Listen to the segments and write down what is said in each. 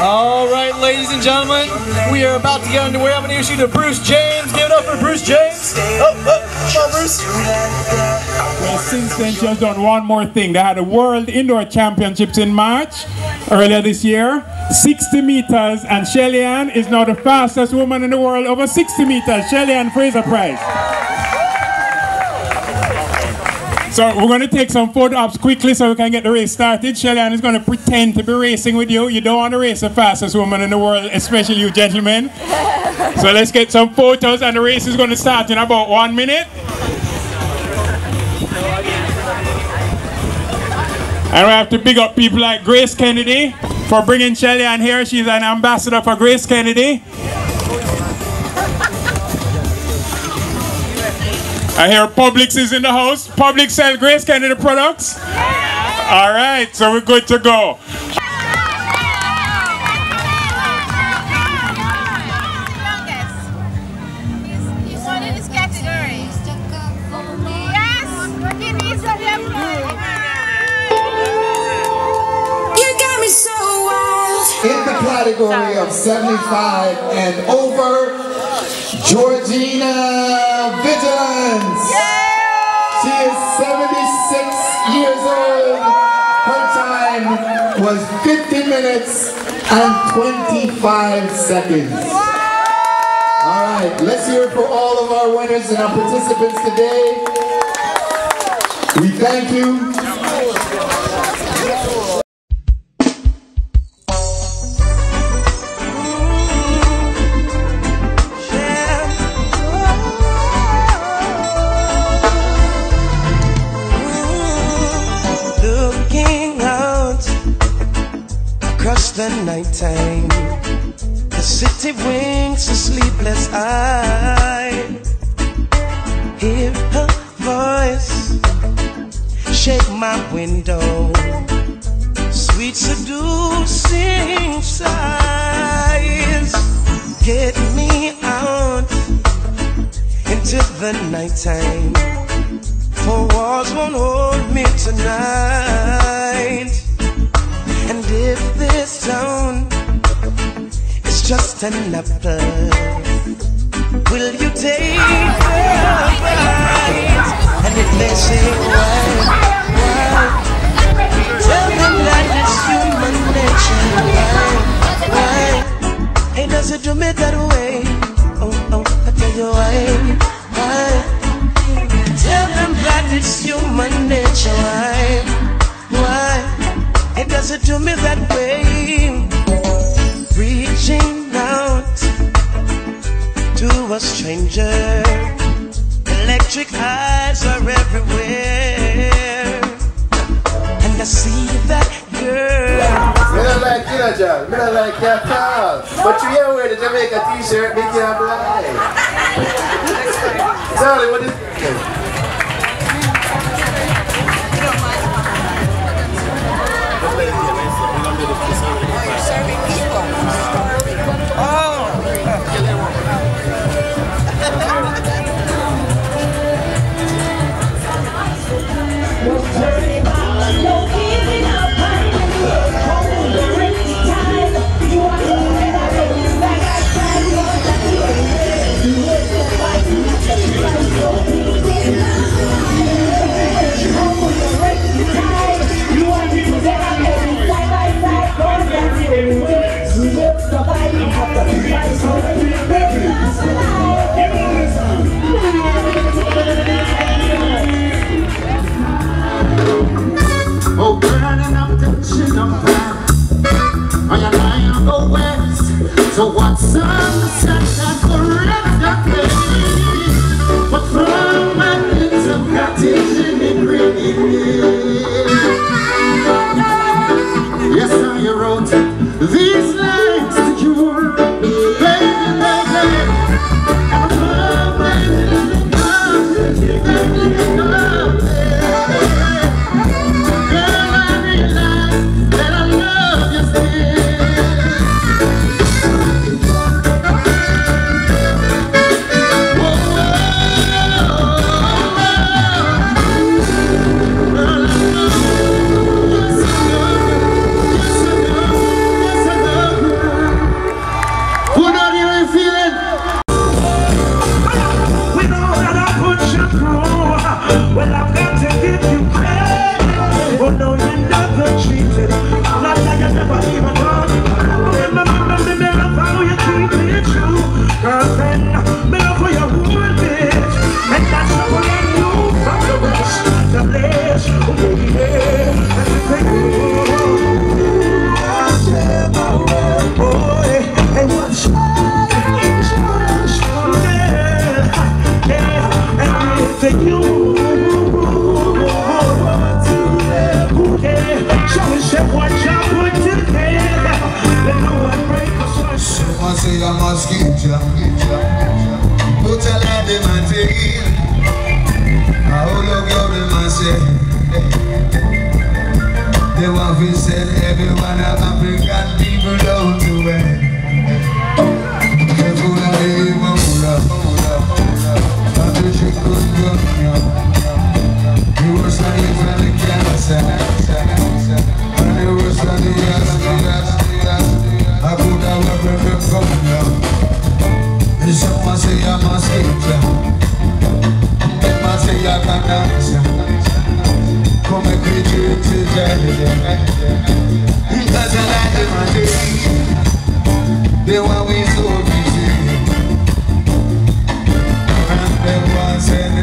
Alright, ladies and gentlemen, we are about to get underway. I'm going to issue to Bruce James. Give it up for Bruce James. Come on, Bruce. Well, since then, she has done one more thing. They had a World Indoor Championships in March, earlier this year, 60 meters, and Shelly-Ann is now the fastest woman in the world over 60 meters, Shelly-Ann Fraser-Pryce. So we're going to take some photo ops quickly so we can get the race started. Shelly-Ann is going to pretend to be racing with you. You don't want to race the fastest woman in the world, especially you gentlemen. So let's get some photos, and the race is going to start in about 1 minute. And we have to big up people like Grace Kennedy for bringing Shelly-Ann here. She's an ambassador for Grace Kennedy. I hear Publix is in the house. Publix sell Grace Kennedy products? Yeah. All right, so we're good to go. You got me so wild. In the category of 75 and over, Georgina Vigilance. Yay! She is 76 years old. Her time was 50 minutes and 25 seconds. All right, let's hear it for all of our winners and our participants today. We thank you. The nighttime, the city winks a sleepless eye. Hear her voice shake my window, sweet seducing sighs. Get me out into the nighttime, for walls won't hold me tonight. And if this town is just an apple, will you take a bite? And if they say why, tell them that it's human nature. Why, hey, does it do me that way? Oh, oh, I tell you why, tell them that it's human nature. Why? It doesn't do me that way. Reaching out to a stranger, electric eyes are everywhere, and I see that girl. Me not like you, John. Me not like you at all. But you here wear the Jamaica T-shirt, make you blind. Sorry, what is? So what's up, that correct that way? But from my lips of gratitude it really is. Yes, I wrote these lines to you, baby, baby. I'm loving, girl, I realize that I love you still.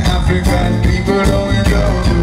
African people don't know.